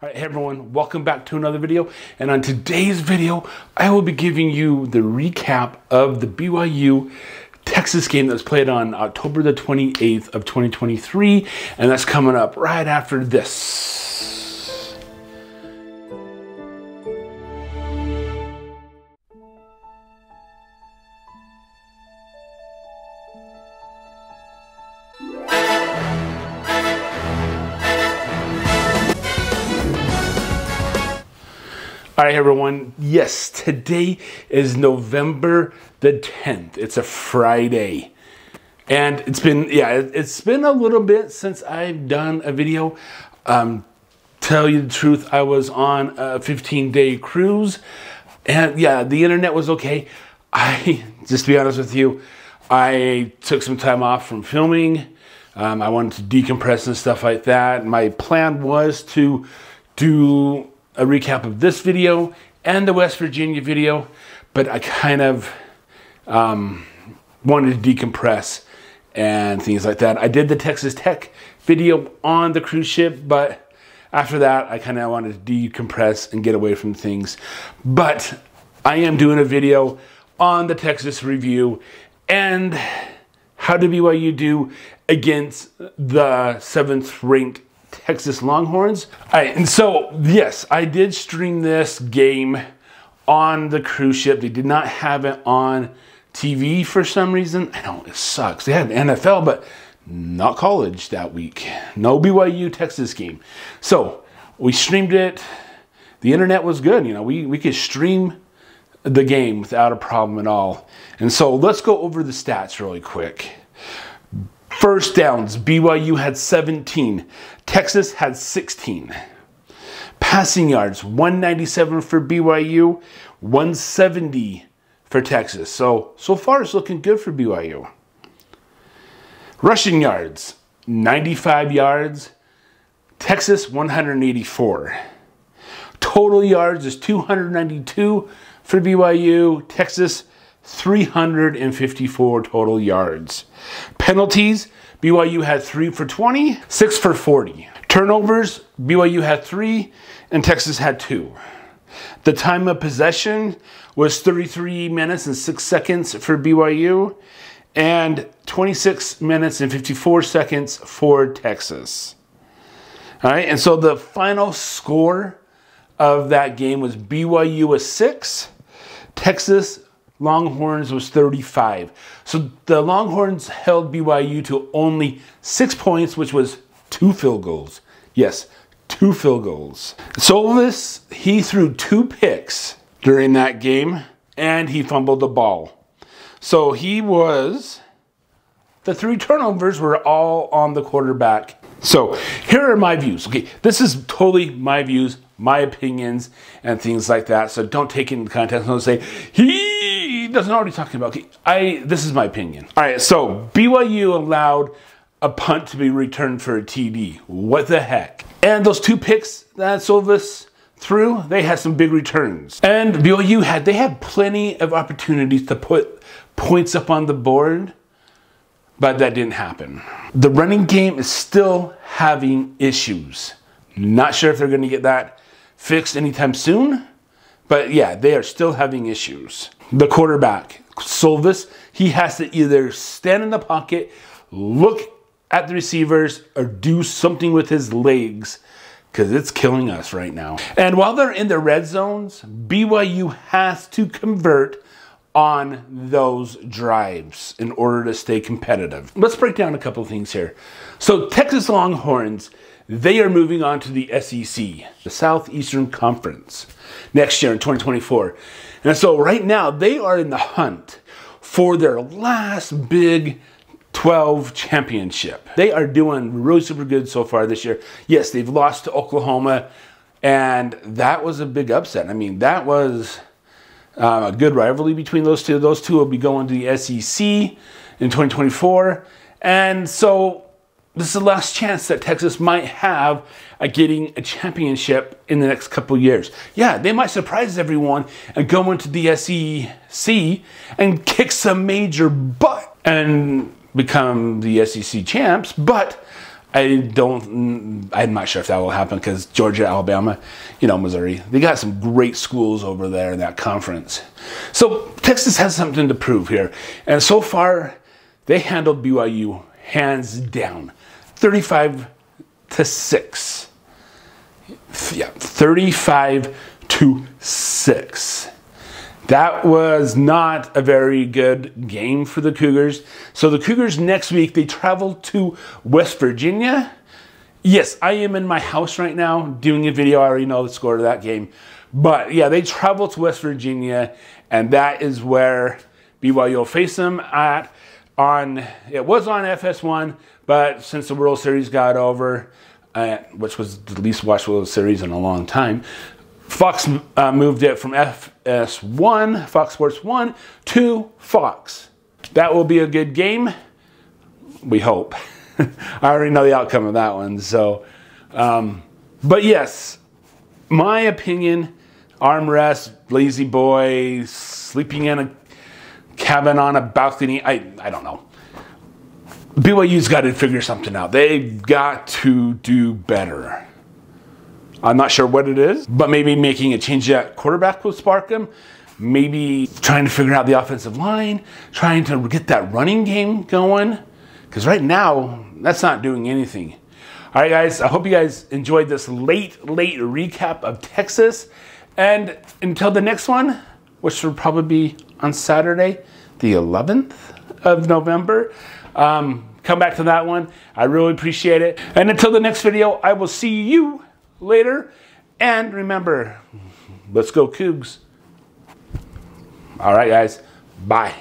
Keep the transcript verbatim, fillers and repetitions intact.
All right, hey everyone, welcome back to another video. And on today's video, I will be giving you the recap of the B Y U Texas game that was played on October the twenty-eighth of twenty twenty-three. And that's coming up right after this. All right, everyone, yes, today is November the tenth. It's a Friday. And it's been, yeah, it's been a little bit since I've done a video. Um, tell you the truth, I was on a fifteen day cruise. And yeah, the internet was okay. I, just to be honest with you, I took some time off from filming. Um, I wanted to decompress and stuff like that. My plan was to do a recap of this video and the West Virginia video, but I kind of um, wanted to decompress and things like that. I did the Texas Tech video on the cruise ship, but after that, I kind of wanted to decompress and get away from things. But I am doing a video on the Texas review and how did B Y U do against the seventh ranked Texas Longhorns. All right, and so yes, I did stream this game on the cruise ship. They did not have it on T V for some reason. I know, it sucks. They had an N F L, but not college that week. No B Y U Texas game. So we streamed it. The internet was good. You know, we, we could stream the game without a problem at all. And so let's go over the stats really quick. First downs, B Y U had seventeen. Texas had sixteen. Passing yards, one ninety-seven for B Y U, one seventy for Texas. So, so far it's looking good for B Y U. Rushing yards, ninety-five yards. Texas, one eighty-four. Total yards is two ninety-two for B Y U. Texas, three fifty-four total yards. Penalties, B Y U had three for twenty, six for forty. Turnovers, B Y U had three and Texas had two. The time of possession was thirty-three minutes and six seconds for B Y U and twenty-six minutes and fifty-four seconds for Texas. All right, and so the final score of that game was B Y U was six, Texas Longhorns was thirty-five. So the Longhorns held B Y U to only six points, which was two field goals. Yes, two field goals. Solvis, he threw two picks during that game, and he fumbled the ball. So he was, the three turnovers were all on the quarterback. So here are my views. Okay, this is totally my views, my opinions, and things like that. So don't take it in context. Don't say, he doesn't already talking about. Okay, I this is my opinion. All right, so B Y U allowed a punt to be returned for a T D. What the heck? And those two picks that Solvis threw, they had some big returns. And B Y U had they had plenty of opportunities to put points up on the board, but that didn't happen. The running game is still having issues. Not sure if they're going to get that fixed anytime soon. But yeah, they are still having issues. The quarterback, Solvis, he has to either stand in the pocket, look at the receivers, or do something with his legs, because it's killing us right now. And while they're in the red zones, B Y U has to convert on those drives in order to stay competitive. Let's break down a couple things here. So Texas Longhorns, they are moving on to the S E C, the Southeastern Conference, next year in twenty twenty-four. And so right now they are in the hunt for their last Big twelve championship. They are doing really super good so far this year. Yes, they've lost to Oklahoma, and that was a big upset. I mean, that was uh, a good rivalry between those two. Those two will be going to the S E C in twenty twenty-four. And so this is the last chance that Texas might have at getting a championship in the next couple of years. Yeah, they might surprise everyone and go into the S E C and kick some major butt and become the S E C champs, but I don't, I'm not sure if that will happen because Georgia, Alabama, you know, Missouri, they got some great schools over there in that conference. So Texas has something to prove here. And so far, they handled B Y U hands down, thirty-five to six. Yeah, thirty-five to six. That was not a very good game for the Cougars. So the Cougars next week, they travel to West Virginia. Yes, I am in my house right now doing a video. I already know the score of that game. But yeah, they travel to West Virginia, and that is where B Y U will face them at. On, it was on F S one, but since the World Series got over, uh, which was the least watched World Series in a long time, Fox uh, moved it from F S one, Fox Sports one, to Fox. That will be a good game, we hope. I already know the outcome of that one. So, um, but yes, my opinion, armrest, lazy boy, sleeping in a cabin on a balcony, I, I don't know. B Y U's got to figure something out. They've got to do better. I'm not sure what it is, but maybe making a change at quarterback will spark them. Maybe trying to figure out the offensive line, trying to get that running game going. Because right now, that's not doing anything. All right, guys, I hope you guys enjoyed this late, late recap of Texas. And until the next one, which will probably be on Saturday, the eleventh of November, um, come back to that one. I really appreciate it. And until the next video, I will see you later, and remember, let's go Cougs. All right, guys, bye.